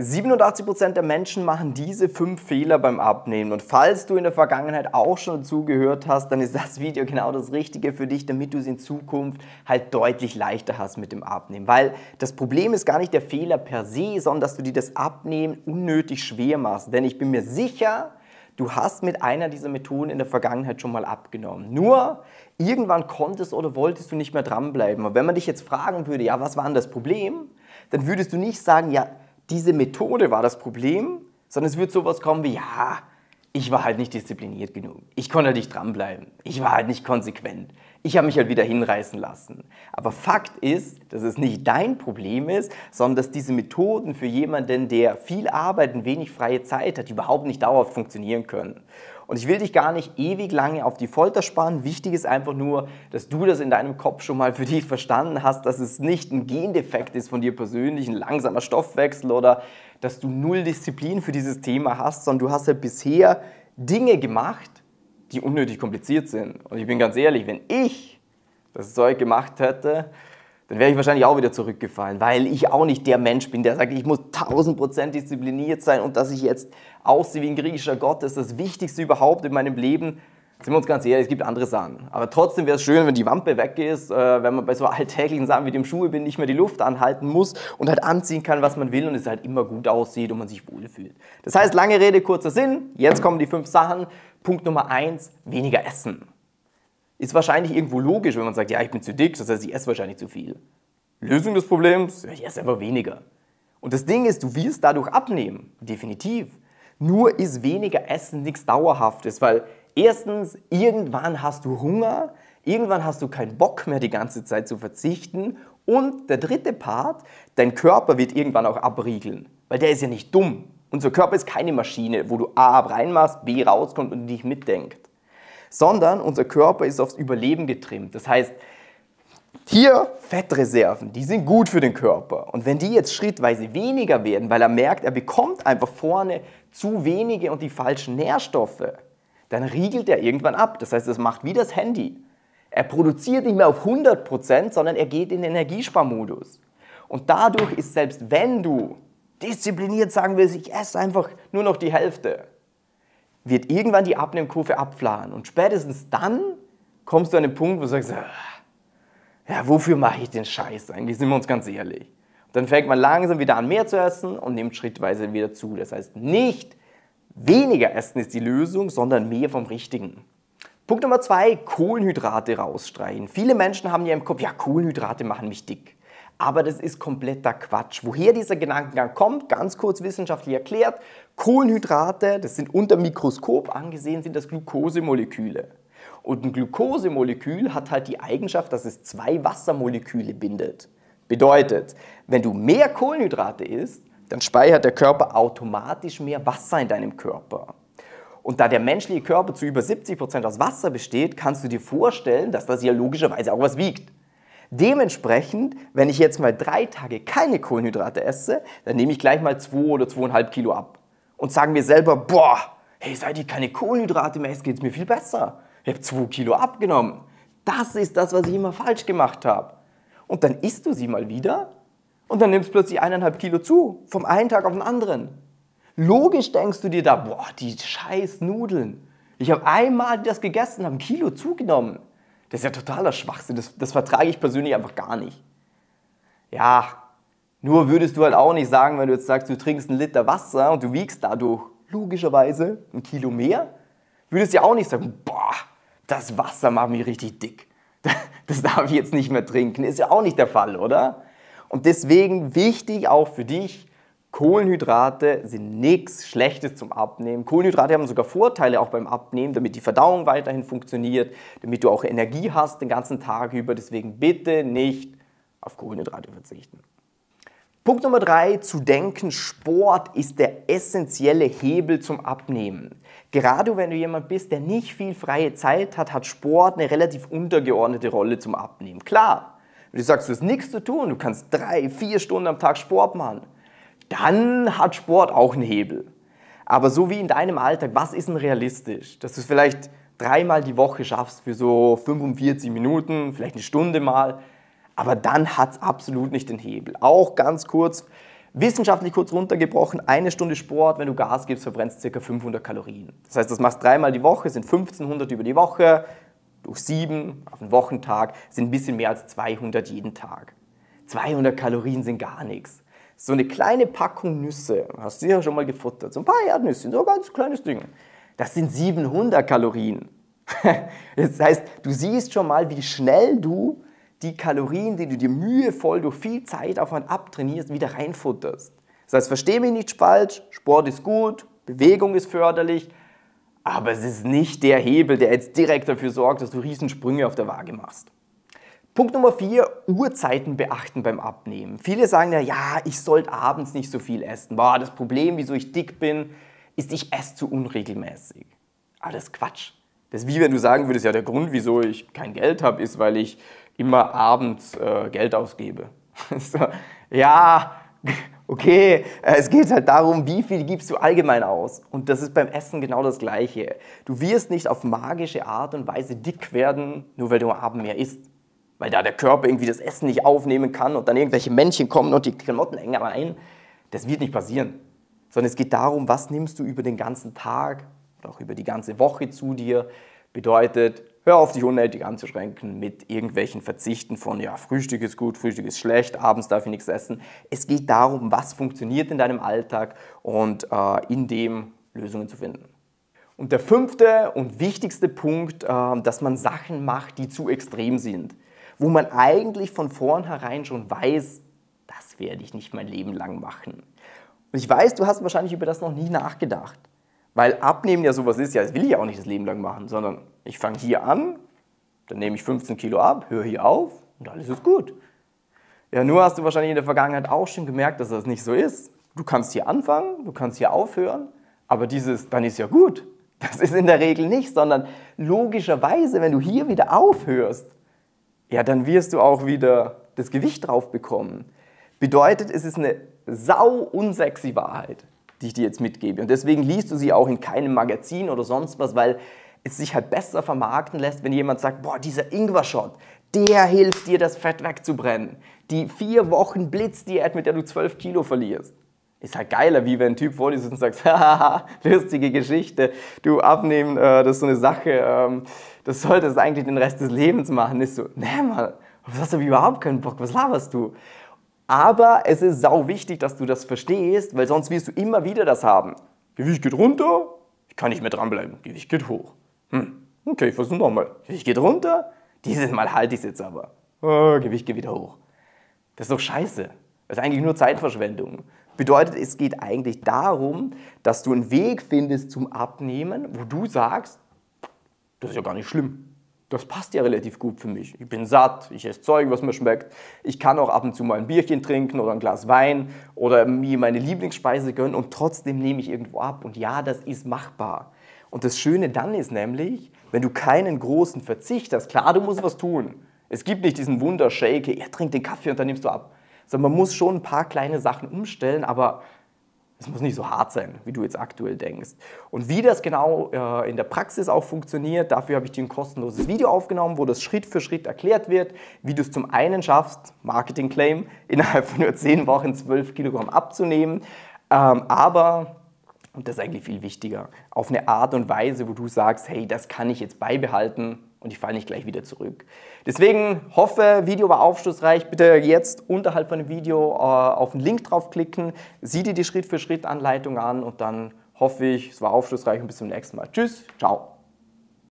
87% der Menschen machen diese 5 Fehler beim Abnehmen, und falls du in der Vergangenheit auch schon dazu gehört hast, dann ist das Video genau das Richtige für dich, damit du es in Zukunft halt deutlich leichter hast mit dem Abnehmen. Weil das Problem ist gar nicht der Fehler per se, sondern dass du dir das Abnehmen unnötig schwer machst. Denn ich bin mir sicher, du hast mit einer dieser Methoden in der Vergangenheit schon mal abgenommen. Nur irgendwann konntest oder wolltest du nicht mehr dranbleiben. Und wenn man dich jetzt fragen würde, ja, was war denn das Problem? Dann würdest du nicht sagen, ja, diese Methode war das Problem, sondern es wird sowas kommen wie, ja, ich war halt nicht diszipliniert genug. Ich konnte nicht dranbleiben. Ich war halt nicht konsequent. Ich habe mich halt wieder hinreißen lassen. Aber Fakt ist, dass es nicht dein Problem ist, sondern dass diese Methoden für jemanden, der viel arbeitet und wenig freie Zeit hat, überhaupt nicht dauerhaft funktionieren können. Und ich will dich gar nicht ewig lange auf die Folter spannen. Wichtig ist einfach nur, dass du das in deinem Kopf schon mal für dich verstanden hast, dass es nicht ein Gendefekt ist von dir persönlich, ein langsamer Stoffwechsel oder dass du null Disziplin für dieses Thema hast, sondern du hast ja bisher Dinge gemacht, die unnötig kompliziert sind. Und ich bin ganz ehrlich, wenn ich das Zeug gemacht hätte, dann wäre ich wahrscheinlich auch wieder zurückgefallen, weil ich auch nicht der Mensch bin, der sagt, ich muss 1000% diszipliniert sein und dass ich jetzt aussehe wie ein griechischer Gott, das ist das Wichtigste überhaupt in meinem Leben. Sind wir uns ganz ehrlich, es gibt andere Sachen. Aber trotzdem wäre es schön, wenn die Wampe weg ist, wenn man bei so alltäglichen Sachen wie dem Schuhe-Binden nicht mehr die Luft anhalten muss und halt anziehen kann, was man will und es halt immer gut aussieht und man sich wohlfühlt. Das heißt, lange Rede, kurzer Sinn, jetzt kommen die 5 Sachen. Punkt Nummer 1, weniger essen. Ist wahrscheinlich irgendwo logisch, wenn man sagt, ja, ich bin zu dick, das heißt, ich esse wahrscheinlich zu viel. Lösung des Problems? Ja, ich esse einfach weniger. Und das Ding ist, du wirst dadurch abnehmen, definitiv. Nur ist weniger Essen nichts Dauerhaftes, weil erstens, irgendwann hast du Hunger, irgendwann hast du keinen Bock mehr, die ganze Zeit zu verzichten. Und der dritte Part, dein Körper wird irgendwann auch abriegeln, weil der ist ja nicht dumm. Unser Körper ist keine Maschine, wo du A reinmachst, B rauskommt und dich mitdenkt. Sondern unser Körper ist aufs Überleben getrimmt. Das heißt, hier Fettreserven, die sind gut für den Körper. Und wenn die jetzt schrittweise weniger werden, weil er merkt, er bekommt einfach vorne zu wenige und die falschen Nährstoffe, dann riegelt er irgendwann ab. Das heißt, das macht wie das Handy. Er produziert nicht mehr auf 100%, sondern er geht in den Energiesparmodus. Und dadurch ist, selbst wenn du diszipliniert sagen willst, ich esse einfach nur noch die Hälfte, wird irgendwann die Abnehmkurve abflachen. Und spätestens dann kommst du an den Punkt, wo du sagst, ja, wofür mache ich den Scheiß eigentlich, sind wir uns ganz ehrlich. Und dann fängt man langsam wieder an, mehr zu essen und nimmt schrittweise wieder zu. Das heißt, nicht weniger essen ist die Lösung, sondern mehr vom Richtigen. Punkt Nummer 2, Kohlenhydrate rausstreichen. Viele Menschen haben ja im Kopf, ja, Kohlenhydrate machen mich dick. Aber das ist kompletter Quatsch. Woher dieser Gedankengang kommt, ganz kurz wissenschaftlich erklärt, Kohlenhydrate, das sind unter dem Mikroskop angesehen, sind das Glukosemoleküle. Und ein Glukosemolekül hat halt die Eigenschaft, dass es 2 Wassermoleküle bindet. Bedeutet, wenn du mehr Kohlenhydrate isst, dann speichert der Körper automatisch mehr Wasser in deinem Körper. Und da der menschliche Körper zu über 70% aus Wasser besteht, kannst du dir vorstellen, dass das ja logischerweise auch was wiegt. Dementsprechend, wenn ich jetzt mal 3 Tage keine Kohlenhydrate esse, dann nehme ich gleich mal 2 oder 2,5 Kilo ab. Und sagen mir selber, boah, hey, seit ich keine Kohlenhydrate mehr esse, geht es mir viel besser. Ich habe 2 Kilo abgenommen. Das ist das, was ich immer falsch gemacht habe. Und dann isst du sie mal wieder. Und dann nimmst du plötzlich 1,5 Kilo zu, vom einen Tag auf den anderen. Logisch denkst du dir da, boah, die scheiß Nudeln. Ich habe einmal das gegessen, habe 1 Kilo zugenommen. Das ist ja totaler Schwachsinn, das vertrage ich persönlich einfach gar nicht. Ja, nur würdest du halt auch nicht sagen, wenn du jetzt sagst, du trinkst 1 Liter Wasser und du wiegst dadurch logischerweise 1 Kilo mehr, würdest du ja auch nicht sagen, boah, das Wasser macht mich richtig dick. Das darf ich jetzt nicht mehr trinken, ist ja auch nicht der Fall, oder? Und deswegen wichtig auch für dich, Kohlenhydrate sind nichts Schlechtes zum Abnehmen. Kohlenhydrate haben sogar Vorteile auch beim Abnehmen, damit die Verdauung weiterhin funktioniert, damit du auch Energie hast den ganzen Tag über. Deswegen bitte nicht auf Kohlenhydrate verzichten. Punkt Nummer 3, zu denken, Sport ist der essentielle Hebel zum Abnehmen. Gerade wenn du jemand bist, der nicht viel freie Zeit hat, hat Sport eine relativ untergeordnete Rolle zum Abnehmen. Klar. Wenn du sagst, du hast nichts zu tun, du kannst 3, 4 Stunden am Tag Sport machen, dann hat Sport auch einen Hebel. Aber so wie in deinem Alltag, was ist denn realistisch? Dass du es vielleicht 3-mal die Woche schaffst für so 45 Minuten, vielleicht 1 Stunde mal, aber dann hat es absolut nicht den Hebel. Auch ganz kurz, Wissenschaftlich kurz runtergebrochen, eine Stunde Sport, wenn du Gas gibst, verbrennst du ca. 500 Kalorien. Das heißt, das machst dreimal die Woche, sind 1500 über die Woche, durch 7 auf den Wochentag, sind ein bisschen mehr als 200 jeden Tag. 200 Kalorien sind gar nichts. So eine kleine Packung Nüsse, hast du ja schon mal gefuttert, so ein paar Erdnüsse, so ein ganz kleines Ding, das sind 700 Kalorien. Das heißt, du siehst schon mal, wie schnell du die Kalorien, die du dir mühevoll durch viel Zeitaufwand abtrainierst, wieder reinfutterst. Das heißt, verstehe mich nicht falsch, Sport ist gut, Bewegung ist förderlich, aber es ist nicht der Hebel, der jetzt direkt dafür sorgt, dass du Riesensprünge auf der Waage machst. Punkt Nummer 4, Uhrzeiten beachten beim Abnehmen. Viele sagen ja, ich sollte abends nicht so viel essen. Boah, das Problem, wieso ich dick bin, ist, ich esse zu unregelmäßig. Aber das ist Quatsch. Das ist wie wenn du sagen würdest, ja, der Grund, wieso ich kein Geld habe, ist, weil ich immer abends Geld ausgebe. So, ja, okay, es geht halt darum, wie viel gibst du allgemein aus. Und das ist beim Essen genau das Gleiche. Du wirst nicht auf magische Art und Weise dick werden, nur weil du am Abend mehr isst. Weil da der Körper irgendwie das Essen nicht aufnehmen kann und dann irgendwelche Männchen kommen und die Klamotten enger rein. Das wird nicht passieren. Sondern es geht darum, was nimmst du über den ganzen Tag oder auch über die ganze Woche zu dir. Bedeutet, hör auf, dich unnötig anzuschränken mit irgendwelchen Verzichten von, ja, Frühstück ist gut, Frühstück ist schlecht, abends darf ich nichts essen. Es geht darum, was funktioniert in deinem Alltag und in dem Lösungen zu finden. Und der 5. und wichtigste Punkt, dass man Sachen macht, die zu extrem sind, wo man eigentlich von vornherein schon weiß, das werde ich nicht mein Leben lang machen. Und ich weiß, du hast wahrscheinlich über das noch nie nachgedacht. Weil Abnehmen ja sowas ist, ja, das will ich ja auch nicht das Leben lang machen, sondern ich fange hier an, dann nehme ich 15 Kilo ab, höre hier auf und alles ist gut. Ja, nur hast du wahrscheinlich in der Vergangenheit auch schon gemerkt, dass das nicht so ist. Du kannst hier anfangen, du kannst hier aufhören, aber dieses, dann ist ja gut, das ist in der Regel nicht, sondern logischerweise, wenn du hier wieder aufhörst, ja, dann wirst du auch wieder das Gewicht drauf bekommen. Bedeutet, es ist eine sau unsexy Wahrheit, die ich dir jetzt mitgebe. Und deswegen liest du sie auch in keinem Magazin oder sonst was, weil es sich halt besser vermarkten lässt, wenn jemand sagt, boah, dieser Ingwer-Shot, der hilft dir, das Fett wegzubrennen. Die 4 Wochen Blitzdiät, mit der du 12 Kilo verlierst. Ist halt geiler, wie wenn ein Typ vor dir sitzt und sagt, haha, lustige Geschichte, du, Abnehmen, das ist so eine Sache, das solltest du eigentlich den Rest des Lebens machen. Ist so, ne, Mann, was hast du überhaupt keinen Bock, was laberst du? Aber es ist sau wichtig, dass du das verstehst, weil sonst wirst du immer wieder das haben. Gewicht geht runter, ich kann nicht mehr dranbleiben. Gewicht geht hoch. Okay, ich versuche nochmal. Gewicht geht runter, dieses Mal halte ich es jetzt aber. Oh, Gewicht geht wieder hoch. Das ist doch scheiße. Das ist eigentlich nur Zeitverschwendung. Bedeutet, es geht eigentlich darum, dass du einen Weg findest zum Abnehmen, wo du sagst, das ist ja gar nicht schlimm. Das passt ja relativ gut für mich. Ich bin satt, ich esse Zeug, was mir schmeckt. Ich kann auch ab und zu mal ein Bierchen trinken oder ein Glas Wein oder mir meine Lieblingsspeise gönnen und trotzdem nehme ich irgendwo ab. Und ja, das ist machbar. Und das Schöne dann ist nämlich, wenn du keinen großen Verzicht hast, klar, du musst was tun. Es gibt nicht diesen Wundershake, ja, trink den Kaffee und dann nimmst du ab. Sondern man muss schon ein paar kleine Sachen umstellen, aber es muss nicht so hart sein, wie du jetzt aktuell denkst. Und wie das genau in der Praxis auch funktioniert, dafür habe ich dir ein kostenloses Video aufgenommen, wo das Schritt für Schritt erklärt wird, wie du es zum einen schaffst, Marketing-Claim, innerhalb von nur 10 Wochen 12 Kilogramm abzunehmen, aber, und das ist eigentlich viel wichtiger, auf eine Art und Weise, wo du sagst, hey, das kann ich jetzt beibehalten und ich falle nicht gleich wieder zurück. Deswegen hoffe, Video war aufschlussreich. Bitte jetzt unterhalb von dem Video auf den Link draufklicken. Sieh dir die Schritt-für-Schritt-Anleitung an und dann hoffe ich, es war aufschlussreich und bis zum nächsten Mal. Tschüss, ciao.